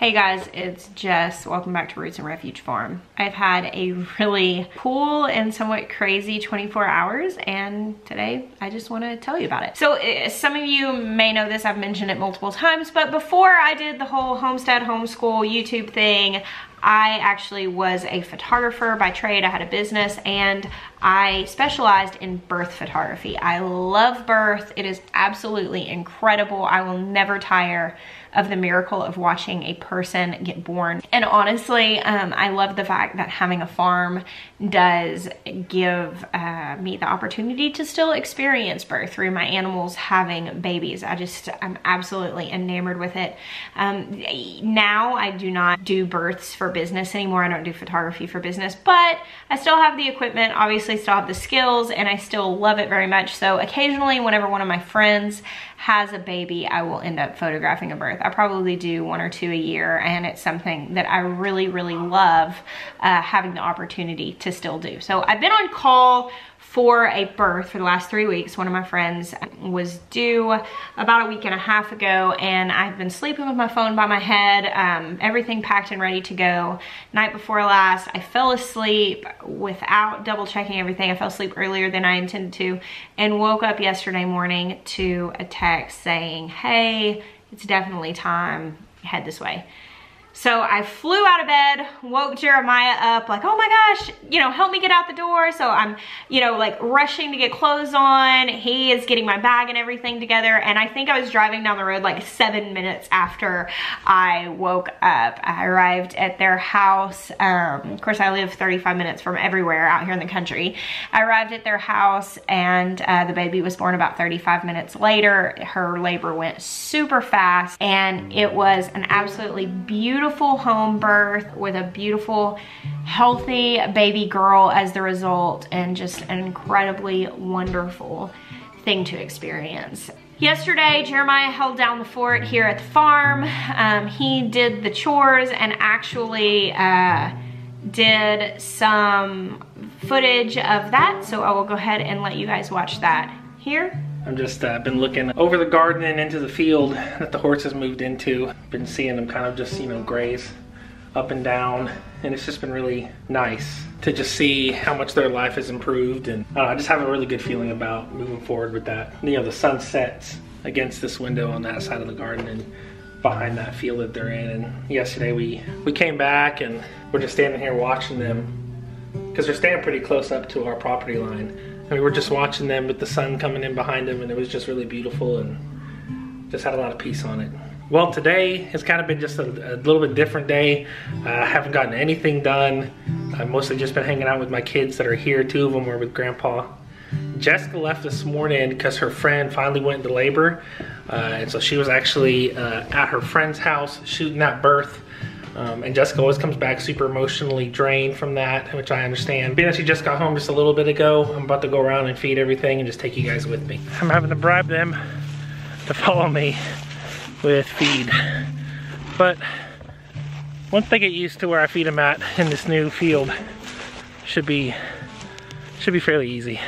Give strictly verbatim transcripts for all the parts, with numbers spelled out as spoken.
Hey guys, it's Jess. Welcome back to Roots and Refuge Farm. I've had a really cool and somewhat crazy twenty-four hours, and today I just want to tell you about it. So some of you may know this, I've mentioned it multiple times, but before I did the whole Homestead Homeschool YouTube thing, I actually was a photographer by trade. I had a business and I specialized in birth photography. I love birth. It is absolutely incredible. I will never tire of the miracle of watching a person get born. And honestly, um, I love the fact that having a farm does give uh, me the opportunity to still experience birth through my animals having babies. I just, I'm absolutely enamored with it. Um, now I do not do births for business anymore. I don't do photography for business, but I still have the equipment, obviously still have the skills, and I still love it very much. So occasionally, whenever one of my friends has a baby, I will end up photographing a birth. I probably do one or two a year, and it's something that I really, really love uh, having the opportunity to still do. So I've been on call for a birth for the last three weeks. One of my friends was due about a week and a half ago, and I've been sleeping with my phone by my head, um, everything packed and ready to go. Night before last, I fell asleep without double checking everything. I fell asleep earlier than I intended to, and woke up yesterday morning to a text saying, hey, it's definitely time, head this way. So I flew out of bed, woke Jeremiah up like, oh my gosh, you know, help me get out the door. So I'm, you know, like rushing to get clothes on. He is getting my bag and everything together. And I think I was driving down the road like seven minutes after I woke up. I arrived at their house. Um, of course, I live thirty-five minutes from everywhere out here in the country. I arrived at their house, and uh, the baby was born about thirty-five minutes later. Her labor went super fast, and it was an absolutely beautiful beautiful home birth with a beautiful, healthy baby girl as the result, and just an incredibly wonderful thing to experience. Yesterday, Jeremiah held down the fort here at the farm. Um, he did the chores and actually uh, did some footage of that, so I will go ahead and let you guys watch that here. I've just uh, been looking over the garden and into the field that the horses moved into. Been seeing them kind of just, you know, graze up and down, and it's just been really nice to just see how much their life has improved. And uh, I just have a really good feeling about moving forward with that. You know, the sun sets against this window on that side of the garden and behind that field that they're in. And yesterday we, we came back and we're just standing here watching them, because they're staying pretty close up to our property line. And we were just watching them with the sun coming in behind them, and it was just really beautiful and just had a lot of peace on it. Well, today has kind of been just a, a little bit different day. Uh, I haven't gotten anything done. I've mostly just been hanging out with my kids that are here. Two of them are with Grandpa. Jessica left this morning because her friend finally went into labor. Uh, and so she was actually uh, at her friend's house shooting that birth. Um, and Jessica always comes back super emotionally drained from that, which I understand. Being that she just got home just a little bit ago, I'm about to go around and feed everything and just take you guys with me. I'm having to bribe them to follow me with feed. But once they get used to where I feed them at in this new field, should be, should be fairly easy.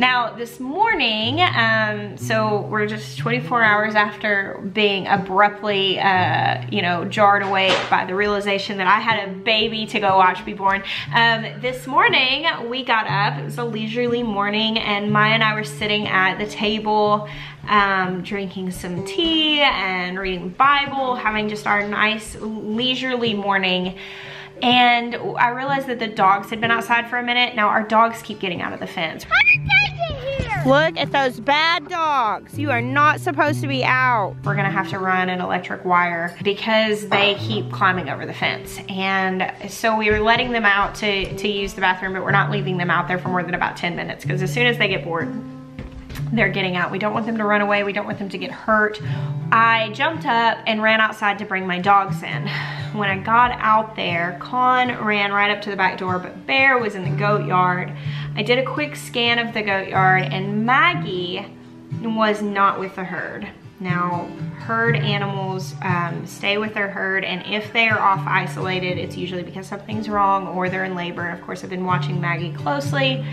Now this morning, um, so we're just twenty-four hours after being abruptly, uh, you know, jarred awake by the realization that I had a baby to go watch be born. Um, this morning we got up, it was a leisurely morning, and Maya and I were sitting at the table um, drinking some tea and reading the Bible, having just our nice leisurely morning. And I realized that the dogs had been outside for a minute. Now our dogs keep getting out of the fence. Look at those bad dogs. You are not supposed to be out. We're gonna have to run an electric wire because they keep climbing over the fence. And so we were letting them out to, to use the bathroom, but we're not leaving them out there for more than about ten minutes, because as soon as they get bored, they're getting out. We don't want them to run away. We don't want them to get hurt. I jumped up and ran outside to bring my dogs in. When I got out there, Con ran right up to the back door, but Bear was in the goat yard. I did a quick scan of the goat yard, and Maggie was not with the herd. Now, herd animals um, stay with their herd, and if they are off isolated, it's usually because something's wrong or they're in labor. Of course, I've been watching Maggie closely.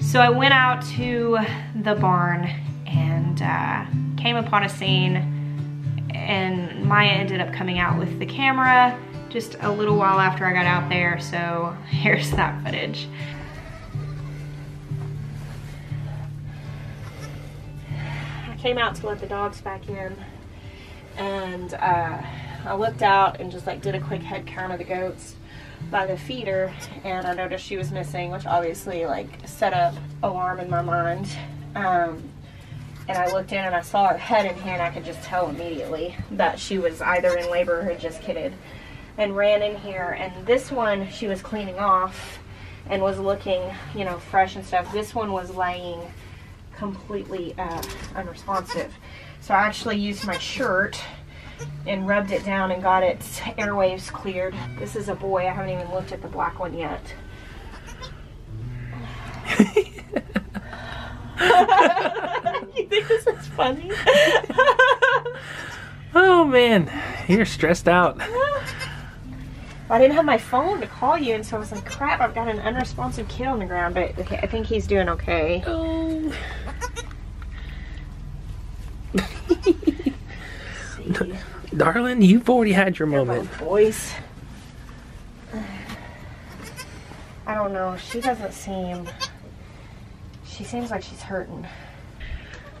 So I went out to the barn and uh, came upon a scene, and Maya ended up coming out with the camera just a little while after I got out there, so here's that footage. I came out to let the dogs back in, and uh, I looked out and just like did a quick head count of the goats by the feeder, and I noticed she was missing, which obviously like set up alarm in my mind. Um, and I looked in and I saw her head in hand. I could just tell immediately that she was either in labor or had just kidded, and ran in here. And this one, she was cleaning off and was looking, you know, fresh and stuff. This one was laying completely uh, unresponsive. So I actually used my shirt and rubbed it down and got its airwaves cleared. This is a boy. I haven't even looked at the black one yet. You think this is funny? Oh man, you're stressed out. I didn't have my phone to call you, and so I was like, crap, I've got an unresponsive kid on the ground, but okay, I think he's doing okay. Oh. Darling, you've already had your moment. They're both boys. I don't know. She doesn't seem... She seems like she's hurting.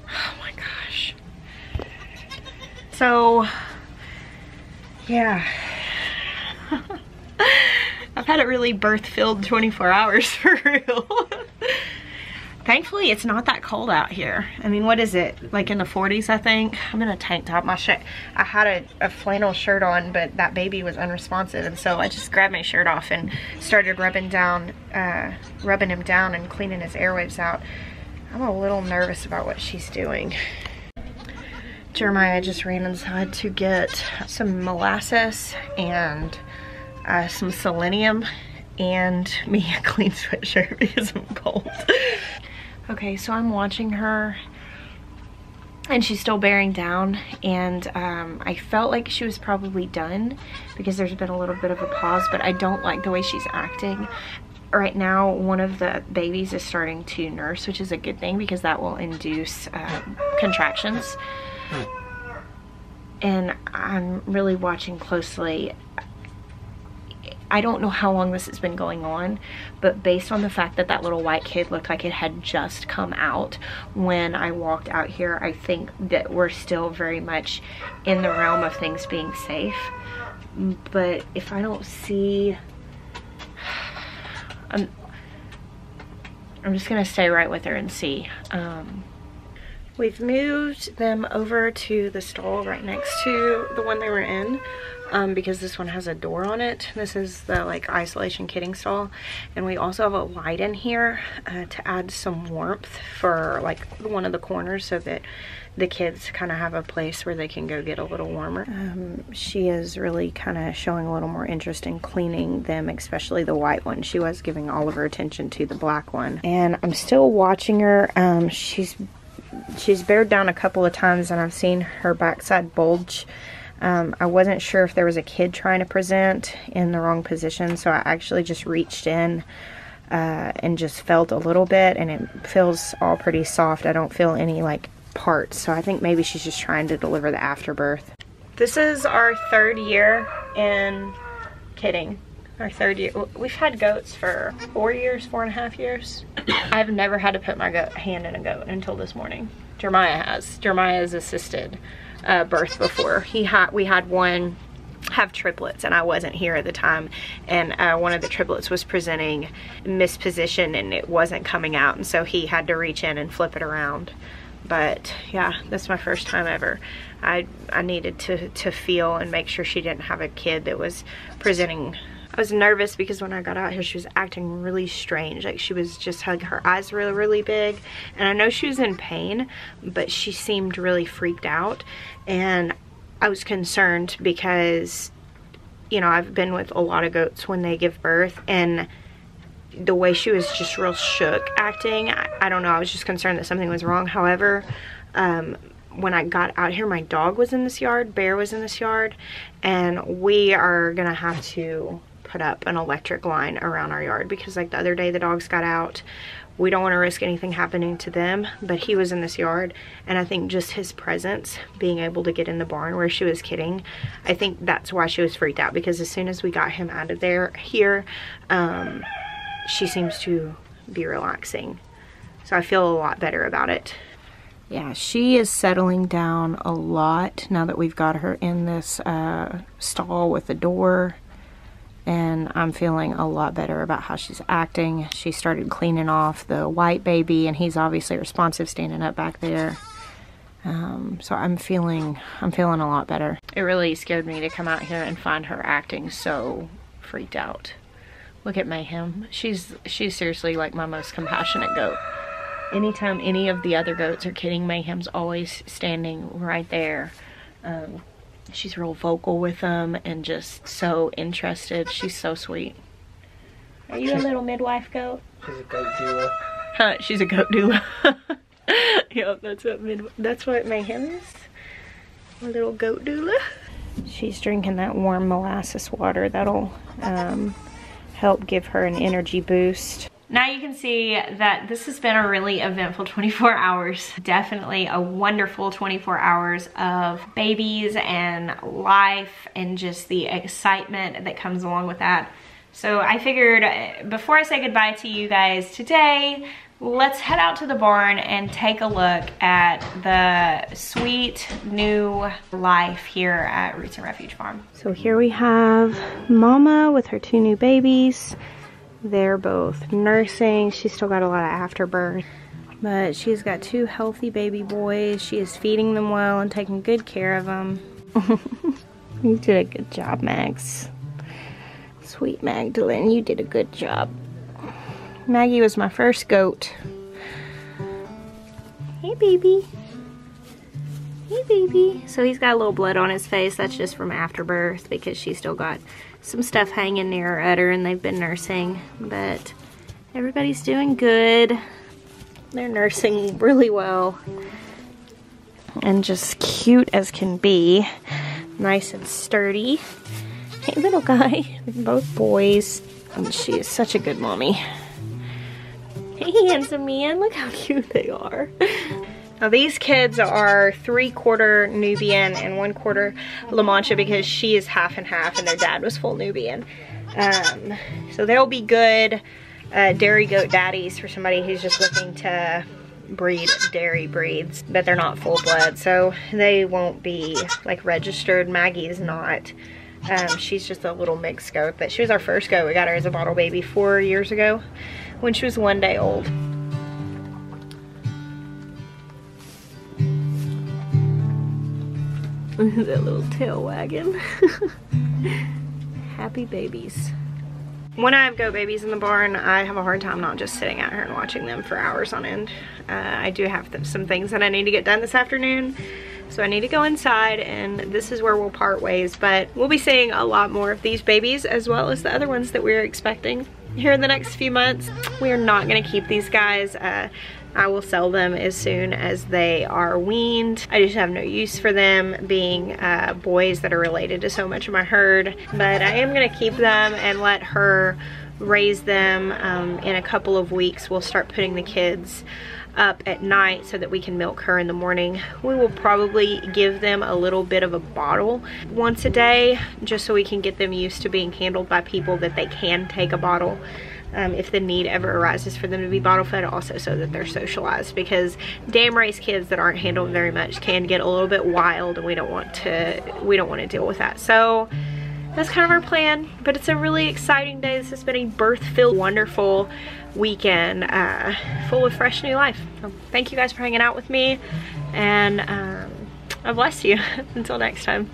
Oh my gosh. So, yeah. I've had a really birth-filled twenty-four hours for real. Thankfully, it's not that cold out here. I mean, what is it? Like in the forties, I think? I'm in a tank top. My shirt. I had a, a flannel shirt on, but that baby was unresponsive. And so I just grabbed my shirt off and started rubbing down, uh, rubbing him down and cleaning his airwaves out. I'm a little nervous about what she's doing. Jeremiah just ran inside to get some molasses and uh, some selenium and me a clean sweatshirt because I'm cold. Okay, so I'm watching her and she's still bearing down, and um, I felt like she was probably done because there's been a little bit of a pause, but I don't like the way she's acting. Right now, one of the babies is starting to nurse, which is a good thing because that will induce uh, contractions. And I'm really watching closely. I don't know how long this has been going on, but based on the fact that that little white kid looked like it had just come out when I walked out here, I think that we're still very much in the realm of things being safe. But if I don't see, I'm, I'm just gonna stay right with her and see. Um, we've moved them over to the stall right next to the one they were in. Um, because this one has a door on it. This is the like isolation kidding stall, and we also have a light in here uh, to add some warmth for like one of the corners so that the kids kind of have a place where they can go get a little warmer. Um, she is really kind of showing a little more interest in cleaning them, especially the white one. She was giving all of her attention to the black one, and I'm still watching her. Um, she's she's bared down a couple of times, and I've seen her backside bulge. Um, I wasn't sure if there was a kid trying to present in the wrong position, so I actually just reached in uh, and just felt a little bit, and it feels all pretty soft. I don't feel any like parts, so I think maybe she's just trying to deliver the afterbirth. This is our third year in kidding. Our third year. We've had goats for four years, four and a half years. I've never had to put my goat, hand in a goat until this morning. Jeremiah has. Jeremiah has assisted uh, birth before. He had. We had one have triplets, and I wasn't here at the time, and uh, one of the triplets was presenting misposition, and it wasn't coming out, and so he had to reach in and flip it around. But yeah, that's my first time ever. I I needed to to feel and make sure she didn't have a kid that was presenting. I was nervous because when I got out here, she was acting really strange. Like she was just, like her eyes were really big. And I know she was in pain, but she seemed really freaked out. And I was concerned because, you know, I've been with a lot of goats when they give birth, and the way she was just real shook acting, I, I don't know, I was just concerned that something was wrong. However, um, when I got out here, my dog was in this yard, Bear was in this yard, and we are gonna have to put up an electric line around our yard because like the other day the dogs got out, we don't want to risk anything happening to them. But he was in this yard, and I think just his presence, being able to get in the barn where she was kidding, I think that's why she was freaked out, because as soon as we got him out of there here, um, she seems to be relaxing. So I feel a lot better about it. Yeah, she is settling down a lot now that we've got her in this uh, stall with the door. And I'm feeling a lot better about how she's acting. She started cleaning off the white baby, and he's obviously responsive standing up back there. Um, so I'm feeling, I'm feeling a lot better. It really scared me to come out here and find her acting so freaked out. Look at Mayhem. She's, she's seriously like my most compassionate goat. Anytime any of the other goats are kidding, Mayhem's always standing right there. Um, she's real vocal with them and just so interested. She's so sweet. Are you she's, a little midwife goat? She's a goat doula. Huh, she's a goat doula. Yep, that's what, mid that's what Mayhem is. A little goat doula. She's drinking that warm molasses water. That'll um, help give her an energy boost. Now you can see that this has been a really eventful twenty-four hours. Definitely a wonderful twenty-four hours of babies and life and just the excitement that comes along with that. So I figured before I say goodbye to you guys today, let's head out to the barn and take a look at the sweet new life here at Roots and Refuge Farm. So here we have Mama with her two new babies. They're both nursing. She's still got a lot of afterbirth, but she's got two healthy baby boys. She is feeding them well and taking good care of them. You did a good job, Max. Sweet Magdalene, you did a good job. Maggie was my first goat. Hey, baby. Hey, baby. So he's got a little blood on his face. That's just from afterbirth, because she's still got some stuff hanging near her udder, and they've been nursing, but everybody's doing good. They're nursing really well and just cute as can be. Nice and sturdy. Hey, little guy. Both boys. And she is such a good mommy. Hey, handsome man. Look how cute they are. Now these kids are three quarter Nubian and one quarter La Mancha, because she is half and half and their dad was full Nubian. Um, so they'll be good uh, dairy goat daddies for somebody who's just looking to breed dairy breeds, but they're not full blood. So they won't be like registered. Maggie is not. Um, she's just a little mixed goat, but she was our first goat. We got her as a bottle baby four years ago when she was one day old. That little tail wagging. Happy babies. When I have goat babies in the barn, I have a hard time not just sitting out here and watching them for hours on end. Uh, I do have th some things that I need to get done this afternoon. So I need to go inside, and this is where we'll part ways. But we'll be seeing a lot more of these babies, as well as the other ones that we're expecting here in the next few months. We're not gonna keep these guys. Uh, I will sell them as soon as they are weaned. I just have no use for them being uh, boys that are related to so much of my herd. But I am gonna keep them and let her raise them. Um, in a couple of weeks, we'll start putting the kids up at night so that we can milk her in the morning. We will probably give them a little bit of a bottle once a day, just so we can get them used to being handled by people that they can take a bottle. Um, if the need ever arises for them to be bottle fed, also so that they're socialized, because dam raised kids that aren't handled very much can get a little bit wild, and we don't want to we don't want to deal with that. So that's kind of our plan, but it's a really exciting day. This has been a birth-filled, wonderful weekend, uh, full of fresh new life. So thank you guys for hanging out with me, and um, I bless you. Until next time.